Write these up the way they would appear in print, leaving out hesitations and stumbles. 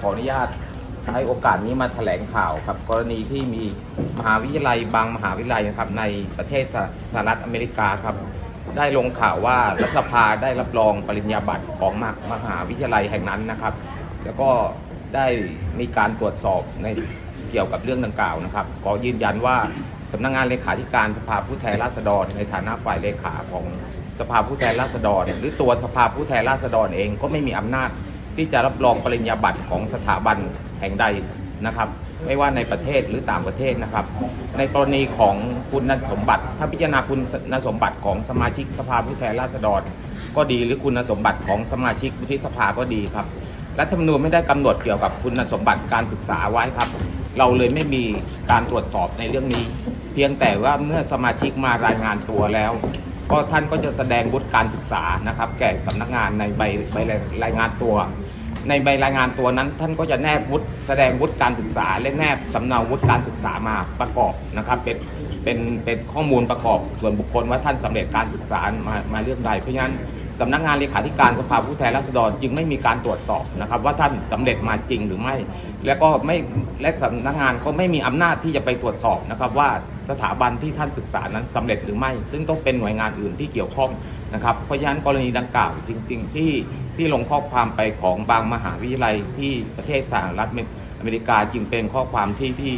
ขออนุญาตใช้โอกาสนี้มาแถลงข่าวครับกรณีที่มีมหาวิทยาลัยบางมหาวิทยาลัยนะครับในประเทศสหรัฐอเมริกาครับได้ลงข่าวว่ารัฐสภาได้รับรองปริญญาบัตรของมหาวิทยาลัยแห่งนั้นนะครับแล้วก็ได้มีการตรวจสอบในเกี่ยวกับเรื่องดังกล่าวนะครับขอยืนยันว่าสำนักงานเลขาธิการสภาผู้แทนราษฎรในฐานะฝ่ายเลขาของสภาผู้แทนราษฎรหรือตัวสภาผู้แทนราษฎรเองก็ไม่มีอำนาจที่จะรับรองปริญญาบัตรของสถาบันแห่งใดนะครับไม่ว่าในประเทศหรือต่างประเทศนะครับในกรณีของคุณสมบัติถ้าพิจารณาคุณสมบัติของสมาชิกสภาผู้แทนราษฎรก็ดีหรือคุณสมบัติของสมาชิกวุฒิสภาก็ดีครับรัฐธรรมนูญไม่ได้กำหนดเกี่ยวกับคุณสมบัติการศึกษาไว้ครับเราเลยไม่มีการตรวจสอบในเรื่องนี้เพียงแต่ว่าเมื่อสมาชิกมารายงานตัวแล้วก็ท่านก็จะแสดงวุฒิการศึกษานะครับแก่สำนักงานในใบรายงานตัวในใบรายงานตัวนั้นท่านก็จะแนบวุฒิแสดงวุฒิการศึกษาและแนบสำเนาวุฒิการศึกษามาประกอบนะครับเป็นข้อมูลประกอบส่วนบุคคลว่าท่านสำเร็จการศึกษามาเรื่องใดเพราะฉะนั้นสำนักงานเลขาธิการสภาผู้แทนราษฎรจึงไม่มีการตรวจสอบนะครับว่าท่านสำเร็จมาจริงหรือไม่และสำนักงานก็ไม่มีอำนาจที่จะไปตรวจสอบนะครับว่าสถาบันที่ท่านศึกษานั้นสำเร็จหรือไม่ซึ่งต้องเป็นหน่วยงานอื่นที่เกี่ยวข้องนะครับเพราะฉะนั้นกรณีดังกล่าวจริงๆที่ลงข้อความไปของบางมหาวิทยาลัยที่ประเทศสหรัฐอเมริกาจึงเป็นข้อความที่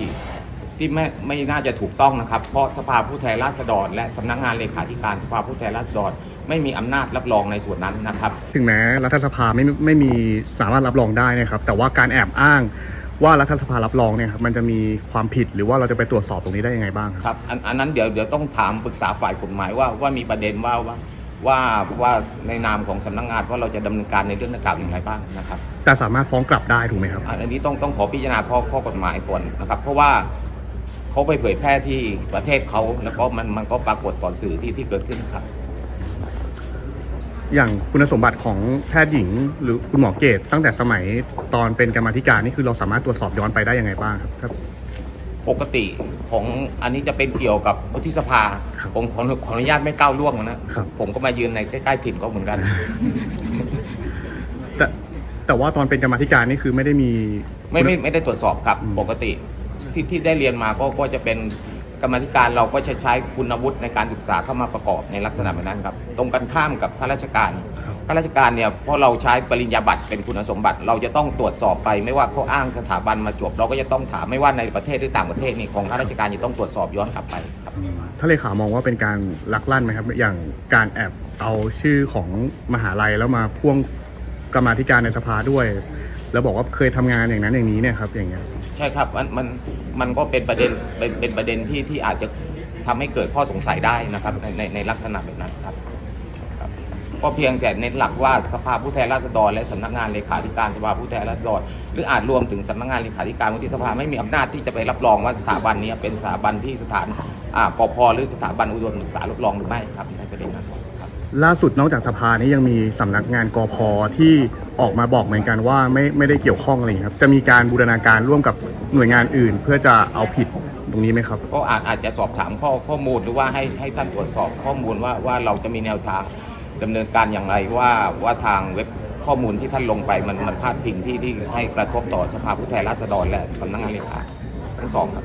ไม่น่าจะถูกต้องนะครับเพราะสภาผู้แทนราษฎรและสำนักงานเลขาธิการสภาผู้แทนราษฎรไม่มีอำนาจรับรองในส่วนนั้นนะครับถึงแม้รัฐสภาไม่มีสามารถรับรองได้นะครับแต่ว่าการแอบอ้างว่ารัฐสภารับรองเนี่ยครับมันจะมีความผิดหรือว่าเราจะไปตรวจสอบตรงนี้ได้ยังไงบ้างครับอันนั้นเดี๋ยวต้องถามปรึกษาฝ่ายกฎหมายว่ามีประเด็นว่าในนามของสำนักงานว่าเราจะดำเนินการในเรื่องดังกล่าวอย่างไรบ้างนะครับแต่สามารถฟ้องกลับได้ถูกไหมครับอันนี้ต้องขอพิจารณาข้อกฎหมายก่อนนะครับเพราะว่าเขาไปเผยแพร่ที่ประเทศเขาแล้วก็มันก็ปรากฏต่อสื่อที่เกิดขึ้นครับอย่างคุณสมบัติของแพทย์หญิงหรือคุณหมอเกตตั้งแต่สมัยตอนเป็นกรรมาธิการนี่คือเราสามารถตรวจสอบย้อนไปได้ยังไงบ้างครับปกติของอันนี้จะเป็นเกี่ยวกับวุฒิสภาผมขออนุญาตไม่ก้าวล่วงนะผมก็มายืนในใกล้ๆถิ่นก็เหมือนกันแต่ว่าตอนเป็นกรรมาธิการนี่คือไม่ได้มีไม่ได้ตรวจสอบครับปกติที่ได้เรียนมาก็จะเป็นกรรมาธิการเราก็ใช้คุณวุฒิในการศึกษาเข้ามาประกอบในลักษณะแบบนั้นครับตรงกันข้ามกับข้าราชการเนี่ยเพราะเราใช้ปริญญาบัตรเป็นคุณสมบัติเราจะต้องตรวจสอบไปไม่ว่าเขาอ้างสถาบันมาจวบเราก็จะต้องถามไม่ว่าในประเทศหรือต่างประเทศนี่ของข้าราชการจะต้องตรวจสอบย้อนกลับไปครับท่านเลขามองว่าเป็นการลักลั่นไหมครับอย่างการแอบเอาชื่อของมหาลัยแล้วมาพ่วงกรรมาธิการในสภาด้วยแล้วบอกว่าเคยทำงานอย่างนั้นอย่างนี้เนี่ยครับอย่างเงี้ยใช่ครับมันก็เป็นประเด็นที่อาจจะทำให้เกิดข้อสงสัยได้นะครับในลักษณะแบบนั้นครับก็เพียงแต่เน้นหลักว่าสภาผู้แทนราษฎรและสำนักงานเลขาธิการสภาผู้แทนราษฎรหรืออาจรวมถึงสำนักงานเลขาธิการวุฒิสภาไม่มีอำนาจที่จะไปรับรองว่าสถาบันนี้เป็นสถาบันที่สถานกพ.หรือสถาบันอุดมศึกษารับรองหรือไม่ครับในประเด็นนั้นล่าสุดนอกจากสภานี้ยังมีสำนักงานกพ.ที่ออกมาบอกเหมือนกันว่าไม่ได้เกี่ยวข้องอะไรครับจะมีการบูรณาการร่วมกับหน่วยงานอื่นเพื่อจะเอาผิดตรงนี้ไหมครับก็อาจจะสอบถามข้อมูลหรือว่าให้ท่านตรวจสอบข้อมูลว่าเราจะมีแนวทางดำเนินการอย่างไรว่าทางเว็บข้อมูลที่ท่านลงไปมันพาดพิงที่ให้กระทบต่อสภาผู้แทนราษฎรและสำนักงานเลขาทั้งสองครับ